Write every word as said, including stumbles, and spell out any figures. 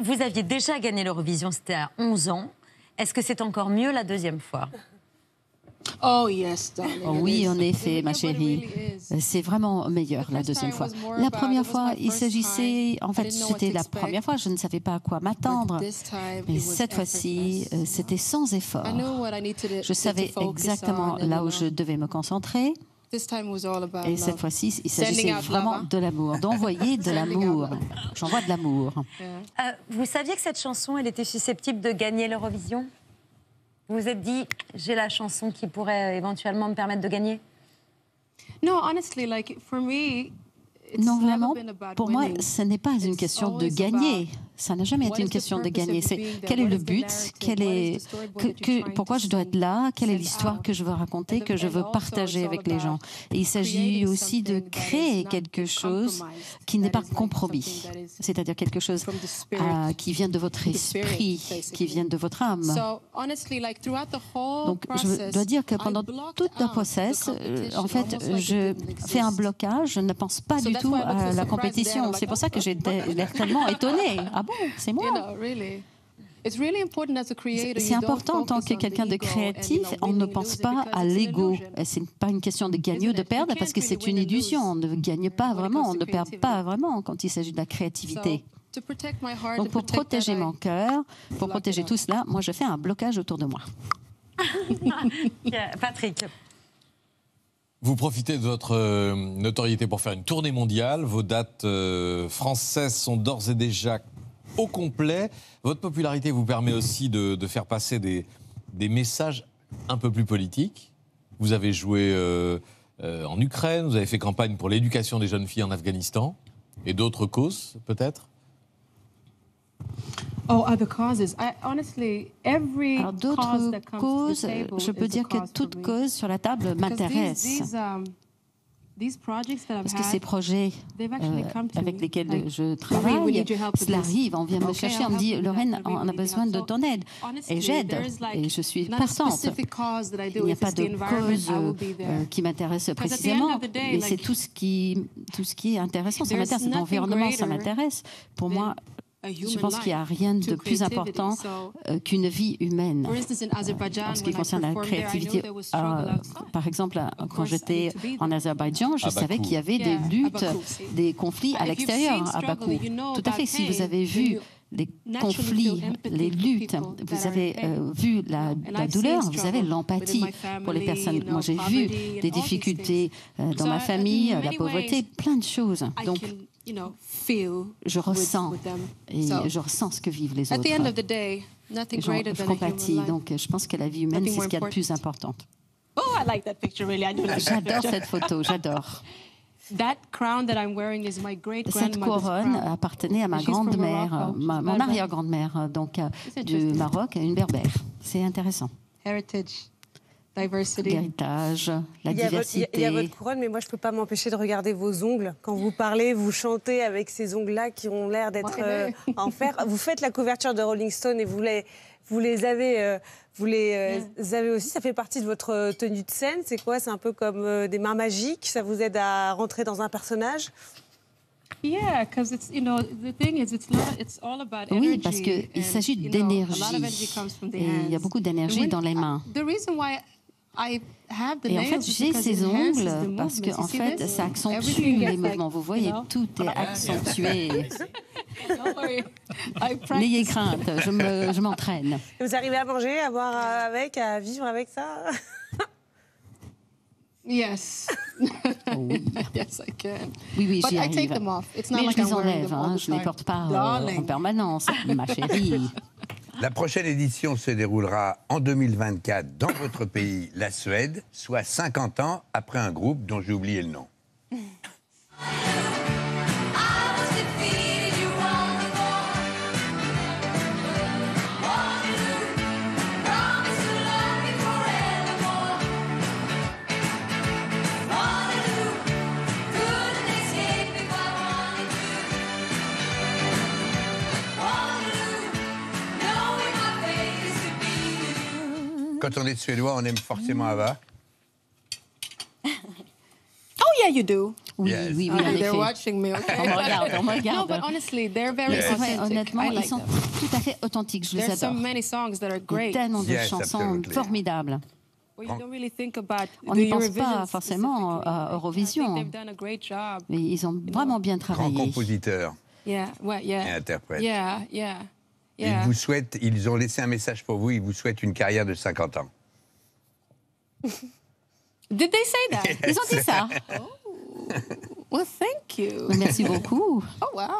Vous aviez déjà gagné l'Eurovision, c'était à onze ans. Est-ce que c'est encore mieux la deuxième fois? Oh oui, en effet, ma chérie. C'est vraiment meilleur la deuxième fois. La première fois, il s'agissait... En fait, c'était la première fois, je ne savais pas à quoi m'attendre. Mais cette fois-ci, c'était sans effort. Je savais exactement là où je devais me concentrer. Et cette fois-ci, il s'agissait vraiment de l'amour, d'envoyer de l'amour. J'envoie de l'amour. Euh, vous saviez que cette chanson, elle était susceptible de gagner l'Eurovision ? Vous vous êtes dit, j'ai la chanson qui pourrait éventuellement me permettre de gagner? Non, vraiment, pour moi, ce n'est pas une question de gagner. Ça n'a jamais été une question de gagner. C'est quel est le but, quel est, que, que, pourquoi je dois être là, quelle est l'histoire que je veux raconter, que je veux partager avec les gens. Et il s'agit aussi de créer quelque chose qui n'est pas compromis, c'est-à-dire quelque chose euh, qui vient de votre esprit, qui vient de votre âme. Donc, je dois dire que pendant tout le process, en fait, je fais un blocage, je ne pense pas du tout à la compétition. C'est pour ça que j'ai l'air tellement étonnée. Ah bon, c'est moi. C'est important en tant que quelqu'un de créatif, on ne pense pas à l'ego. Ce n'est pas une question de gagner ou de perdre parce que c'est une illusion. On ne gagne pas vraiment, on ne perd pas vraiment quand il s'agit de la créativité. Donc pour protéger mon cœur, pour protéger tout cela, moi je fais un blocage autour de moi. Patrick. Vous profitez de votre notoriété pour faire une tournée mondiale. Vos dates euh, françaises sont d'ores et déjà au complet. Votre popularité vous permet aussi de, de faire passer des, des messages un peu plus politiques. Vous avez joué euh, euh, en Ukraine, vous avez fait campagne pour l'éducation des jeunes filles en Afghanistan et d'autres causes, peut-être ? Alors d'autres causes, je peux dire que toute cause sur la table m'intéresse. Parce que ces projets euh, avec lesquels je travaille, cela arrive, on vient me chercher, on me dit, Lorraine, on a besoin de ton aide. Et j'aide, et je suis partante. Il n'y a pas de cause euh, qui m'intéresse précisément, mais c'est tout ce qui, tout ce qui est intéressant, ça m'intéresse, cet environnement, ça m'intéresse. Pour moi, je pense qu'il n'y a rien de plus important euh, qu'une vie humaine euh, en ce qui concerne la créativité. Euh, par exemple, quand j'étais en Azerbaïdjan, je savais qu'il y avait des luttes, des conflits à l'extérieur, à Bakou. Tout à fait, si vous avez vu les conflits, les luttes, vous avez euh, vu la, la douleur, vous avez l'empathie pour les personnes. Moi, j'ai vu des difficultés euh, dans ma famille, la pauvreté, plein de choses. Donc, je ressens, et je ressens ce que vivent les autres. Je compatis, donc je pense que la vie humaine, c'est ce qu'il y a de plus important. J'adore cette photo, j'adore. Cette couronne appartenait à ma grand-mère, mon arrière-grand-mère, donc du Maroc, une berbère. C'est intéressant. L'héritage, la il diversité. Il y a votre couronne, mais moi, je ne peux pas m'empêcher de regarder vos ongles. Quand vous parlez, vous chantez avec ces ongles-là qui ont l'air d'être euh, en fer. Vous faites la couverture de Rolling Stone et vous les, vous les, avez, euh, vous les euh, avez aussi. Ça fait partie de votre tenue de scène. C'est quoi? C'est un peu comme euh, des mains magiques. Ça vous aide à rentrer dans un personnage? Oui, parce qu'il s'agit d'énergie. Il y a beaucoup d'énergie dans les mains. Et en fait, j'ai ces ongles parce que, en fait, ça accentue les mouvements. Vous voyez, tout est accentué. N'ayez crainte, je m'entraîne. Vous arrivez à manger, à boire avec, à vivre avec ça? Yes. Oui, oui, j'y arrive. Mais je les enlève, hein, je ne les porte pas euh, en permanence, ma chérie. La prochaine édition se déroulera en deux mille vingt-quatre dans votre pays, la Suède, soit cinquante ans après un groupe dont j'ai oublié le nom. Quand on est suédois, on aime forcément Ava. Oh Yeah, you do. Oui, yes. oui, oui. They're watching me. Okay. On me regarde, on me regarde. No, but honestly, they're very yes. authentic. Honnêtement, I like ils sont them. tout à fait authentiques. Je There's les adore. So many songs that are great. Tellement de yes, chansons absolutely. formidables. Well, you don't really think about on n'y pense pas forcément à Eurovision. Mais ils ont vraiment bien travaillé. Grand compositeur. Yeah, ouais, yeah. Et interprète. Yeah, yeah, yeah. Ils vous souhaitent, ils ont laissé un message pour vous. Ils vous souhaitent une carrière de cinquante ans. Did they say that? Yes. Ils ont dit ça. Oh. Well, thank you. Merci beaucoup. Oh wow.